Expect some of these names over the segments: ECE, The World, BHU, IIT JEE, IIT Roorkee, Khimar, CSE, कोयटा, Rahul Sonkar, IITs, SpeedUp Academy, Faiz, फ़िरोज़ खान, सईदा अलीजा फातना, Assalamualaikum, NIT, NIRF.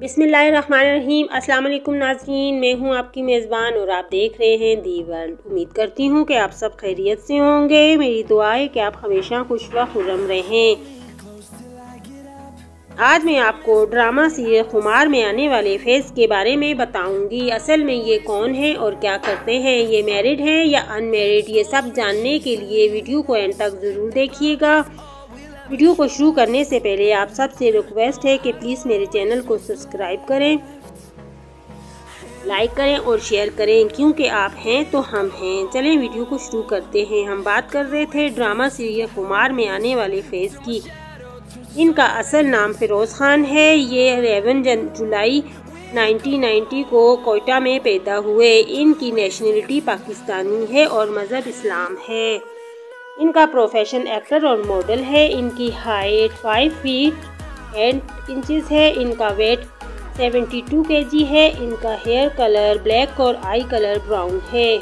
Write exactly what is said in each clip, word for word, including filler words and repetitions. बिस्मिल्लाहिर्रहमानिर्रहीम। अस्सलाम वालेकुम नाज़रीन, मैं हूँ आपकी मेज़बान और आप देख रहे हैं दी वर्ल्ड। उम्मीद करती हूँ कि आप सब खैरियत से होंगे। मेरी दुआ है कि आप हमेशा खुश व खुर्रम रहें। आज मैं आपको ड्रामा सीरियल खुमार में आने वाले फैज़ के बारे में बताऊँगी। असल में ये कौन है और क्या करते हैं, ये मैरिड है या अनमेरिड, ये सब जानने के लिए वीडियो को एंड तक ज़रूर देखिएगा। वीडियो को शुरू करने से पहले आप सबसे रिक्वेस्ट है कि प्लीज़ मेरे चैनल को सब्सक्राइब करें, लाइक करें और शेयर करें, क्योंकि आप हैं तो हम हैं। चलें वीडियो को शुरू करते हैं। हम बात कर रहे थे ड्रामा सीरियल खुमार में आने वाले फैज़ की। इनका असल नाम फ़िरोज़ खान है। ये ग्यारह जुलाई नाइनटीन नाइंटी को कोयटा में पैदा हुए। इनकी नेशनलिटी पाकिस्तानी है और मज़हब इस्लाम है। इनका प्रोफेशन एक्टर और मॉडल है। इनकी height five feet eight inches है। इनका वेट सेवेंटी टू केजी है। इनका हेयर कलर ब्लैक और आई कलर ब्राउन है।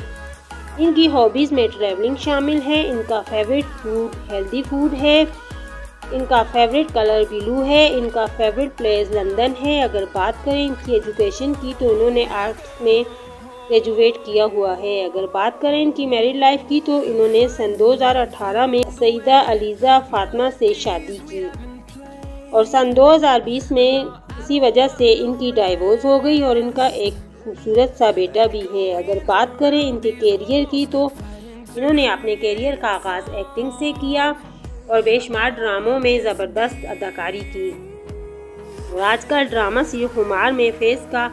इनकी हॉबीज़ में ट्रैवलिंग शामिल है। इनका फेवरेट फूड हेल्दी फूड है। इनका फेवरेट कलर ब्लू है। इनका फेवरेट प्लेस लंदन है। अगर बात करें इनकी एजुकेशन की तो इन्होंने आर्ट्स में ग्रेजुएट किया हुआ है। अगर बात करें इनकी मैरिड लाइफ की तो इन्होंने सन दो हज़ार अठारह में सईदा अलीजा फातना से शादी की और सन दो हज़ार बीस में इसी वजह से इनकी डाइवोर्स हो गई और इनका एक खूबसूरत सा बेटा भी है। अगर बात करें इनके कैरियर की तो इन्होंने अपने कैरियर का आगाज़ एक्टिंग से किया और बेशुमार ड्रामों में ज़बरदस्त अदाकारी की। और आज का ड्रामा सीरियल खुमार में फैज़ का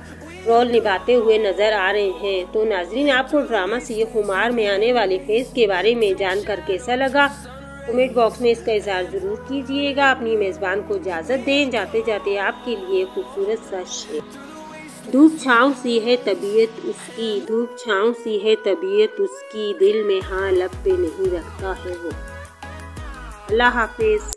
रोल निभाते हुए नज़र आ रहे हैं। तो नाजरीन, आपको ड्रामा सीरियल खुमार में आने वाले फैज़ के बारे में जानकर कैसा लगा, कमेंट बॉक्स में इसका इजहार ज़रूर कीजिएगा। अपनी मेज़बान को इजाज़त दें। जाते जाते आपके लिए खूबसूरत सा शेर। धूप छाँव सी है तबीयत उसकी, धूप छाँव सी है तबीयत उसकी, दिल में हाँ लब पे नहीं रखता है वो। अल्लाह हाफिज़।